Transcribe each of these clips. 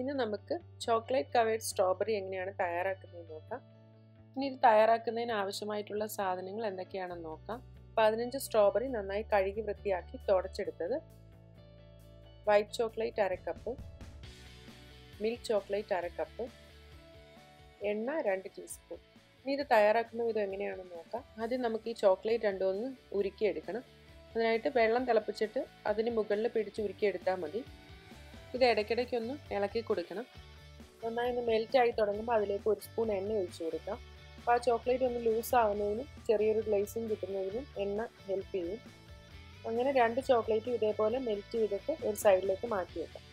ഇനി നമുക്ക് chocolate covered strawberry എങ്ങനെയാണ് തയ്യാറാക്കുന്നത് നോക്കാം. ഇനി ഇത് തയ്യാറാക്കുന്നതിന് ആവശ്യമായിട്ടുള്ള സാധനങ്ങൾ എന്തൊക്കെയാണെന്ന് നോക്കാം. 15 സ്ട്രോബെറി നന്നായി കഴുകി വൃത്തിയാക്കി തുടച്ചെടുത്തത്, വൈറ്റ് ചോക്ലേറ്റ് അര കപ്പ്, മിൽക്ക് ചോക്ലേറ്റ് അര കപ്പ്, എണ്ണ 2 ടീസ്പൂൺ. ഇനി ഇത് തയ്യാറാക്കുന്ന വിധം എങ്ങനെയാണെന്ന് നോക്കാം. ആദ്യം നമുക്ക് ഈ ചോക്ലേറ്റ് രണ്ടുമൊന്ന് ഉരുക്കിയെടുക്കണം. അതിനായിട്ട് വെള്ളം തിളപ്പിച്ചിട്ട് അതിന് മുകളിൽ പിടിച്ച് ഉരുക്കിയെടുത്താൽ മതി. ഇത് ഇടയ്ക്കിടയ്ക്കൊന്ന് ഇളക്കി കൊടുക്കണം. നന്നായി ഒന്ന് മെൽറ്റായി തുടങ്ങുമ്പോൾ അതിലേക്ക് 1 സ്പൂൺ എണ്ണ ഒഴിച്ചു കൊടുക്കാം. അപ്പോൾ ആ ചോക്ലേറ്റ് ഒന്ന് ലൂസാവുന്നതിനും ചെറിയൊരു ഗ്ലേസിങ് കിട്ടുന്നതിനും എണ്ണ ഹെൽപ്പ് ചെയ്യും. അങ്ങനെ 2 ചോക്ലേറ്റും ഇതേപോലെ മെൽറ്റ് ചെയ്തിട്ട് ഒരു സൈഡിലേക്ക് മാറ്റി വെക്കാം.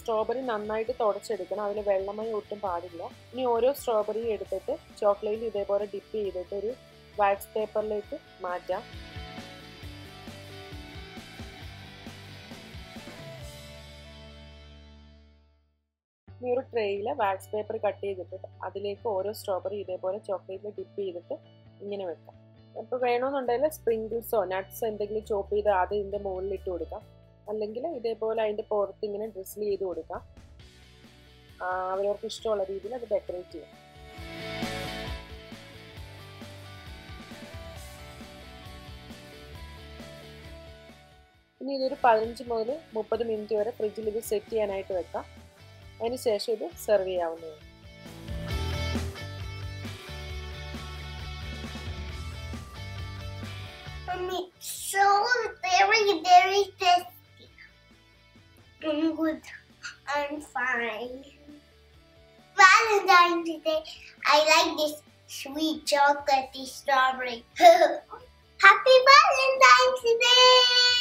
സ്ട്രോബെറി നന്നായിട്ട് തുടച്ചെടുക്കണം, അതിൽ വെള്ളമായി ഒട്ടും പാടില്ല. ഇനി ഓരോ സ്ട്രോബെറി എടുത്തിട്ട് ചോക്ലേറ്റ് ഇതേപോലെ ഡിപ്പ് ചെയ്തിട്ട് ഒരു വാക്സ് പേപ്പറിലേക്ക് മാറ്റാം. ഈ ഒരു ട്രേയിൽ വാക്സ് പേപ്പർ കട്ട് ചെയ്തിട്ട് അതിലേക്ക് ഓരോ സ്ട്രോബെറി ഇതേപോലെ ചോക്ലേറ്റിൽ ഡിപ്പ് ചെയ്തിട്ട് ഇങ്ങനെ വെക്കാം. അപ്പോൾ വേണമെന്നുണ്ടെങ്കിൽ സ്പ്രിങ്കിൾസോ നട്ട്സോ എന്തെങ്കിലും ചോപ്പ് ചെയ്ത് അത് ഇതിൻ്റെ മുകളിൽ ഇട്ട് കൊടുക്കാം, അല്ലെങ്കിൽ ഇതേപോലെ അതിൻ്റെ പുറത്ത് ഇങ്ങനെ ഡ്രിസ്ൽ ചെയ്ത് കൊടുക്കാം. അവരവർക്ക് ഇഷ്ടമുള്ള രീതിയിൽ അത് ഡെക്കറേറ്റ് ചെയ്യാം. ഇനി ഇതൊരു 15 മുതൽ 30 മിനിറ്റ് വരെ ഫ്രിഡ്ജിൽ ഇത് സെറ്റ് ചെയ്യാനായിട്ട് വെക്കാം. അതിനുശേഷം ഇത് സെർവ് ചെയ്യാവുന്നതാണ്. So very tasty. I'm good. I'm fine. Valentine's Day. I like this sweet chocolatey strawberry. Happy Valentine's Day!